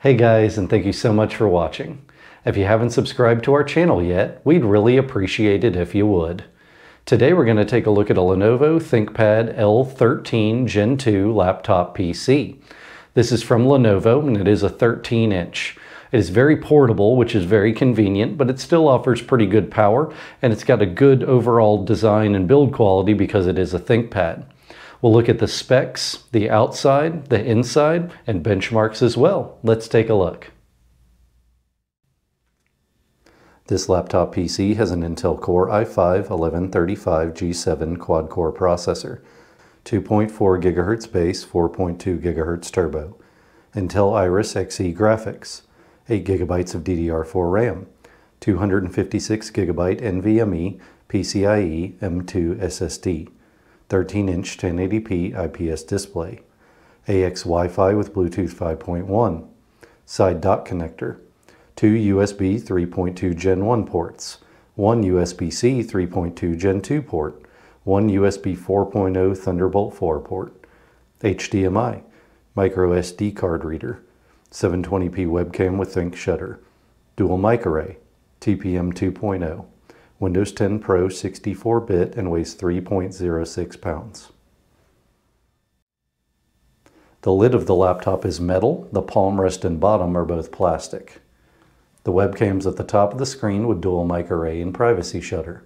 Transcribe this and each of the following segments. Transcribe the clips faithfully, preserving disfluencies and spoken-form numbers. Hey guys, and thank you so much for watching. If you haven't subscribed to our channel yet, we'd really appreciate it if you would. Today we're going to take a look at a Lenovo ThinkPad L thirteen Gen two laptop P C. This is from Lenovo and it is a thirteen inch. It is very portable, which is very convenient, but it still offers pretty good power, and it's got a good overall design and build quality because it is a ThinkPad. We'll look at the specs, the outside, the inside, and benchmarks as well. Let's take a look. This laptop P C has an Intel Core i five eleven thirty-five G seven quad-core processor, two point four gigahertz base, four point two gigahertz turbo, Intel Iris Xe graphics, eight gigabytes of D D R four RAM, two hundred fifty-six gigabyte NVMe, PCIe, M dot two S S D, thirteen inch ten eighty p I P S display, A X Wi-Fi with Bluetooth five point one, side dock connector, two U S B three point two Gen one ports, one U S B C three point two Gen two port, one U S B four point oh Thunderbolt four port, H D M I, MicroSD card reader, seven twenty p webcam with ThinkShutter, dual mic array, T P M two point oh, Windows ten Pro sixty-four bit and weighs three point oh six pounds. The lid of the laptop is metal, the palm rest and bottom are both plastic. The webcam's at the top of the screen with dual mic array and privacy shutter.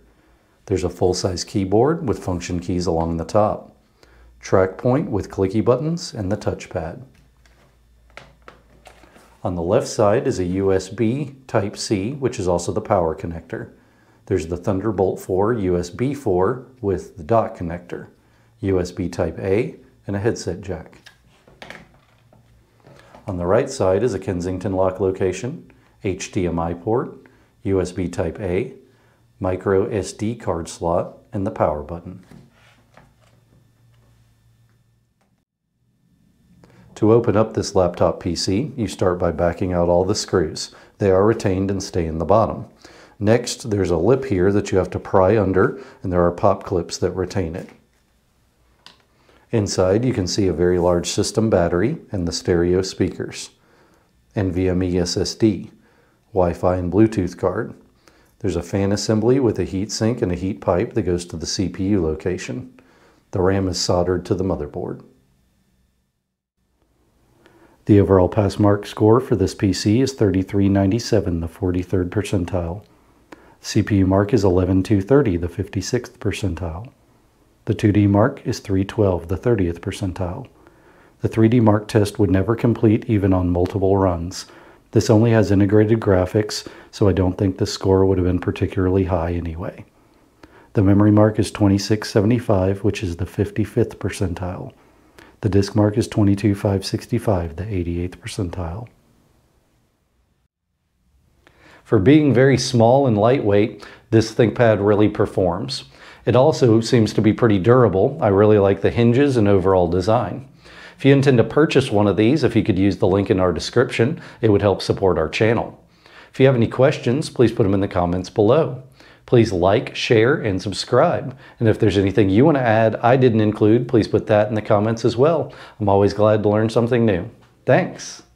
There's a full-size keyboard with function keys along the top, track point with clicky buttons, and the touchpad. On the left side is a U S B Type C, which is also the power connector. There's the Thunderbolt four U S B four with the dock connector, U S B Type A, and a headset jack. On the right side is a Kensington lock location, H D M I port, U S B Type A, micro S D card slot, and the power button. To open up this laptop P C, you start by backing out all the screws. They are retained and stay in the bottom. Next, there's a lip here that you have to pry under, and there are pop clips that retain it. Inside, you can see a very large system battery and the stereo speakers, NVMe S S D, Wi-Fi and Bluetooth card. There's a fan assembly with a heat sink and a heat pipe that goes to the C P U location. The RAM is soldered to the motherboard. The overall Passmark score for this P C is thirty-three ninety-seven, the forty-third percentile. C P U mark is eleven two thirty, the fifty-sixth percentile. The two D mark is three twelve, the thirtieth percentile. The three D mark test would never complete even on multiple runs. This only has integrated graphics, so I don't think this score would have been particularly high anyway. The memory mark is twenty-six seventy-five, which is the fifty-fifth percentile. The disk mark is twenty-two five sixty-five, the eighty-eighth percentile. For being very small and lightweight, this ThinkPad really performs. It also seems to be pretty durable. I really like the hinges and overall design. If you intend to purchase one of these, if you could use the link in our description, it would help support our channel. If you have any questions, please put them in the comments below. Please like, share, and subscribe. And if there's anything you want to add I didn't include, please put that in the comments as well. I'm always glad to learn something new. Thanks.